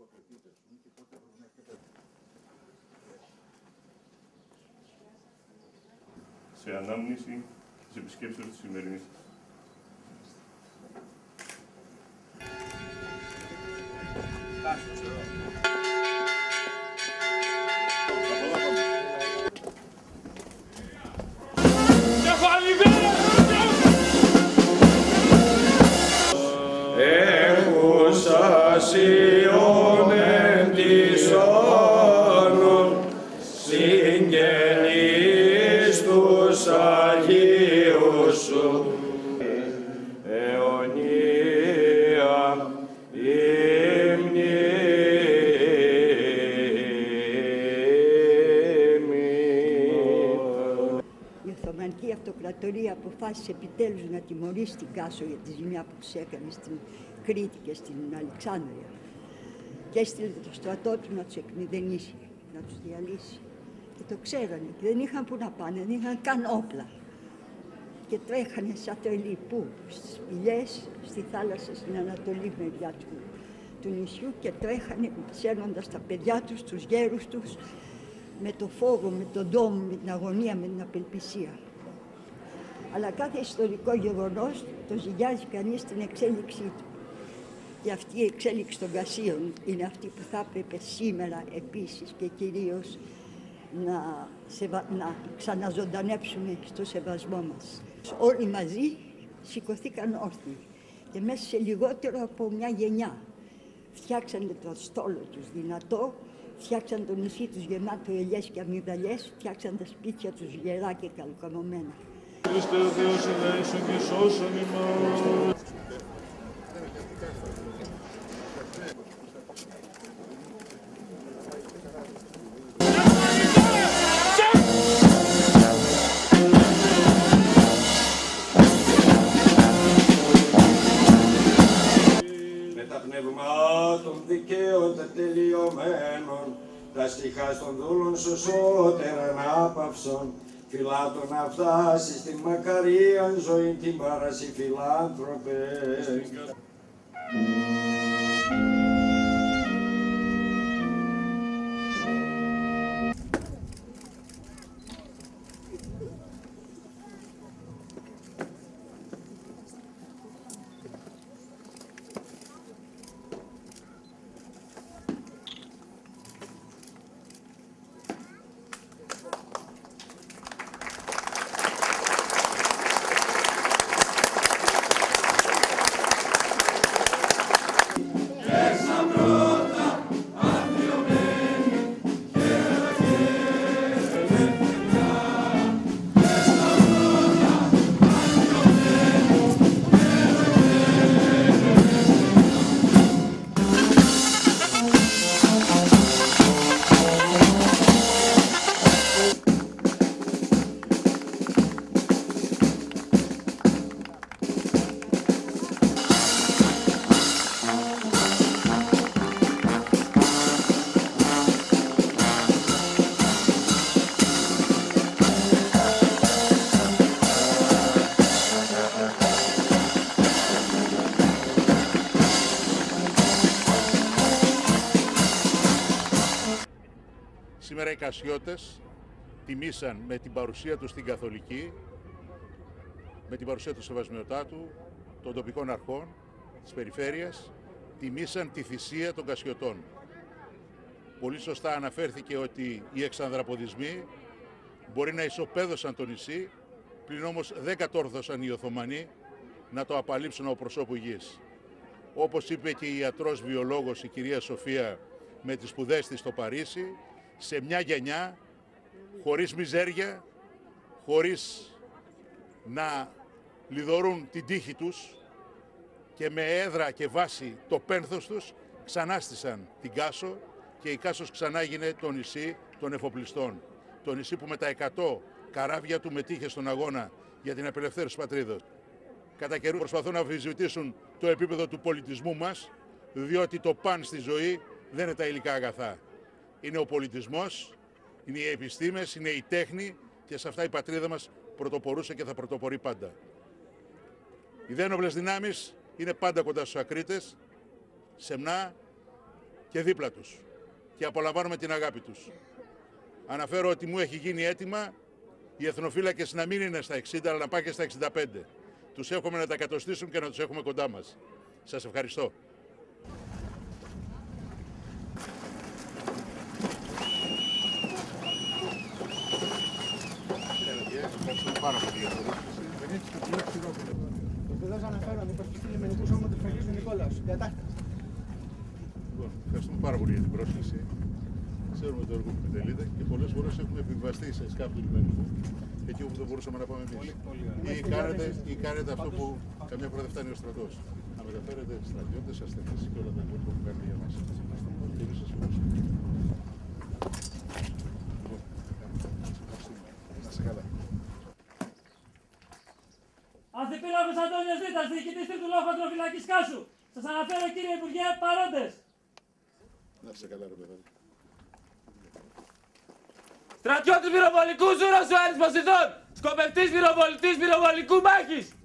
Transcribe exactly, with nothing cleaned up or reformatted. τοποθετείτε και πότε βρουν. Σε ανάμνηση της επισκέψεως της σημερινής. Αποφάσισε επιτέλους να τιμωρήσει την Κάσο για τη ζημιά που τους έκανε στην Κρήτη και στην Αλεξάνδρεια και έστειλε το στρατό του να τους εκμηδενήσει, να τους διαλύσει. Και το ξέρανε και δεν είχαν που να πάνε, δεν είχαν καν όπλα. Και τρέχανε σαν τρελοί πού, στις πηγές, στη θάλασσα, στην ανατολή μεριά του, του νησιού και τρέχανε ψένοντας τα παιδιά τους, τους γέρους τους, με το φόβο, με τον ντόμο, με την αγωνία, με την απελπισία. Αλλά κάθε ιστορικό γεγονός το ζυγιάζει κανείς στην εξέλιξή του. Και αυτή η εξέλιξη των Κασίων είναι αυτή που θα έπρεπε σήμερα επίσης και κυρίως να, σεβα... να ξαναζωντανέψουμε στο σεβασμό μας. Όλοι μαζί σηκωθήκαν όρθιοι και μέσα σε λιγότερο από μια γενιά φτιάξανε το στόλο τους δυνατό, φτιάξαν το νησί τους γεμάτο ελιές και αμυγδαλιές, φτιάξαν τα σπίτια τους γερά και καλοκαμωμένα. Χριστέ ο Θεός ελέησον και σώσον ημάς. Με τα πνευμάτων δικαίωτα τελειωμένων, τα στιχάς των δούλων σωσότεραν άπαυσον, φυλάτων να φτάσει στην Μακαρία, ζωή την παράση φιλάνθρωπες. Σήμερα οι Κασιώτες τιμήσαν με την παρουσία τους στην Καθολική, με την παρουσία του Σεβασμιωτάτου, των τοπικών αρχών, της περιφέρειας, τιμήσαν τη θυσία των Κασιωτών. Πολύ σωστά αναφέρθηκε ότι οι εξανδραποδισμοί μπορεί να ισοπαίδωσαν το νησί, πλην όμως δεν κατόρθωσαν οι Οθωμανοί να το απαλείψουν από προσώπου γης. Όπως είπε και η ιατρός βιολόγος η κυρία Σοφία με τις σπουδές της στο Παρίσι, σε μια γενιά, χωρίς μιζέρια, χωρίς να λιδωρούν την τύχη τους και με έδρα και βάση το πένθος τους, ξανάστησαν την Κάσο και η Κάσος ξανά γίνε το νησί των εφοπλιστών. Το νησί που με τα εκατό καράβια του μετήχε στον αγώνα για την απελευθέρωση πατρίδος. Κατά καιρού προσπαθούν να αμφισβητήσουν το επίπεδο του πολιτισμού μας, διότι το παν στη ζωή δεν είναι τα υλικά αγαθά. Είναι ο πολιτισμός, είναι οι επιστήμες, είναι η τέχνη και σε αυτά η πατρίδα μας πρωτοπορούσε και θα πρωτοπορεί πάντα. Οι δένοπλες δυνάμεις είναι πάντα κοντά στους ακρίτες, σεμνά, και δίπλα τους και απολαμβάνουμε την αγάπη τους. Αναφέρω ότι μου έχει γίνει αίτημα οι εθνοφύλακες να μην είναι στα εξήντα αλλά να πάει και στα εξήντα πέντε. Τους εύχομαι να τα κατοστήσουν και να τους έχουμε κοντά μας. Σας ευχαριστώ. Ευχαριστούμε πάρα πολύ για το Ευχαριστούμε πάρα πολύ για την πρόσκληση. Ξέρουμε το έργο που επιτελείται και πολλές φορές έχουμε επιβιβαστεί σε σκάφη λιμενικού εκεί όπου δεν μπορούσαμε να πάμε εμείς. Ή κάνετε, ή κάνετε αυτό που καμιά φορά δεν φτάνει ο στρατός. Να μεταφέρετε στρατιώτες, ασθενείς και όλα τα υπόλοιπα που κάνετε για μας. Και εμείς σας ευχαριστούμε. Ανθιπύλακος Αντώνιος Δήτας, διοικητής του Λόχου Αντροφυλακής Κάσου. Σας αναφέρω, κύριε Υπουργέ, παρόντες. Να είστε καλά, ρε παιδάκι. Στρατιώτης πυροβολικού Ζούρας ο Άρης Ποσειδών, σκοπευτής πυροβολητής πυροβολικού μάχης.